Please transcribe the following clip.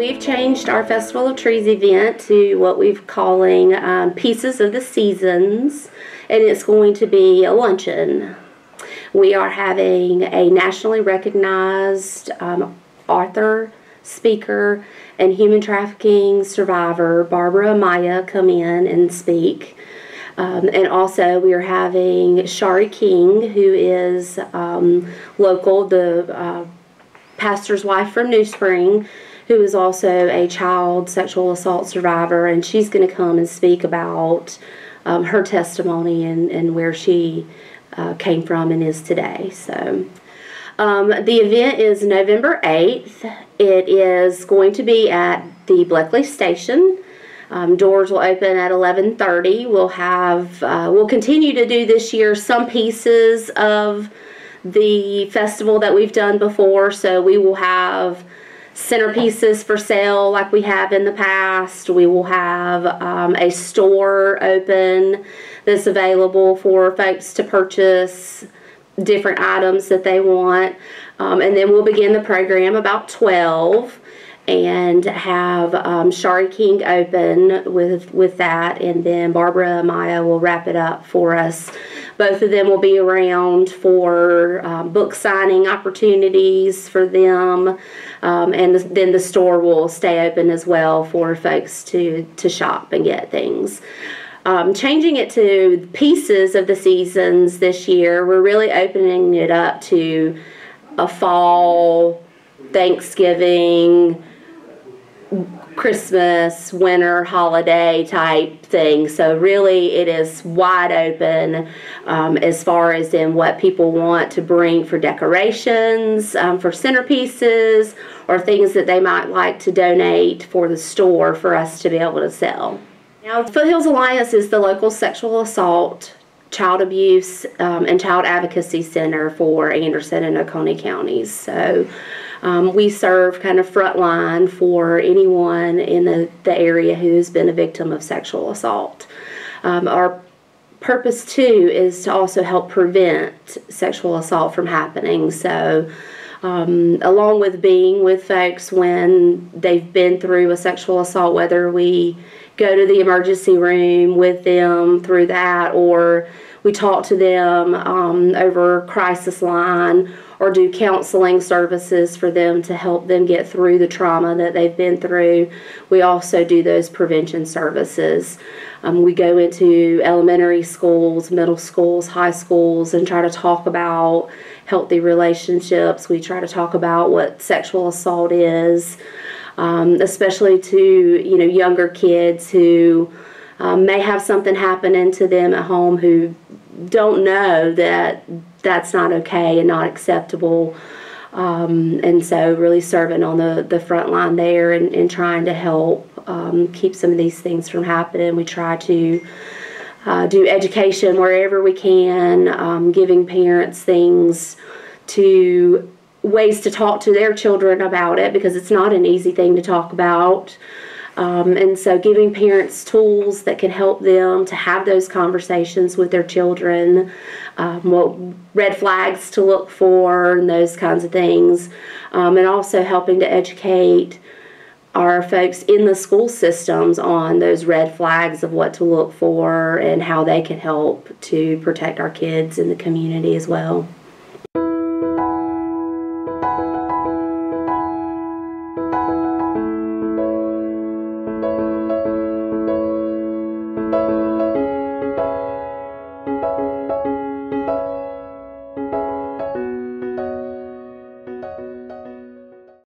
we've changed our Festival of Trees event to what we're calling Pieces of the Seasons, and it's going to be a luncheon. We are having a nationally recognized author, speaker, and human trafficking survivor, Barbara Amaya, come in and speak. And also we are having Shari King, who is local, the pastor's wife from New Spring, who is also a child sexual assault survivor, and she's going to come and speak about her testimony and where she came from and is today. So the event is November 8th. It is going to be at the Bleckley Station. Doors will open at 11:30. We'll continue to do this year some pieces of the festival that we've done before. So we will have centerpieces for sale like we have in the past. We will have a store open that's available for folks to purchase different items that they want. And then we'll begin the program about 12. And have Shari King open with that, and then Barbara Amaya will wrap it up for us. Both of them will be around for book signing opportunities for them, and then the store will stay open as well for folks to shop and get things. Changing it to Pieces of the Seasons this year, we're really opening it up to a fall, Thanksgiving, Christmas, winter holiday type thing. So really it is wide open as far as in what people want to bring for decorations, for centerpieces, or things that they might like to donate for the store for us to be able to sell. Now, Foothills Alliance is the local sexual assault, child abuse, and child advocacy center for Anderson and Oconee counties. So we serve kind of frontline for anyone in the area who's been a victim of sexual assault. Our purpose too is to also help prevent sexual assault from happening. So along with being with folks when they've been through a sexual assault, whether we go to the emergency room with them through that, or we talk to them over crisis line, or do counseling services for them to help them get through the trauma that they've been through. We also do those prevention services. We go into elementary schools, middle schools, high schools, and try to talk about healthy relationships. We try to talk about what sexual assault is, especially to younger kids who may have something happening to them at home, who don't know that that's not okay and not acceptable, and so really serving on the front line there and trying to help keep some of these things from happening. We try to do education wherever we can, giving parents ways to talk to their children about it, because it's not an easy thing to talk about. And so giving parents tools that can help them to have those conversations with their children, what red flags to look for and those kinds of things, and also helping to educate our folks in the school systems on those red flags of what to look for and how they can help to protect our kids in the community as well.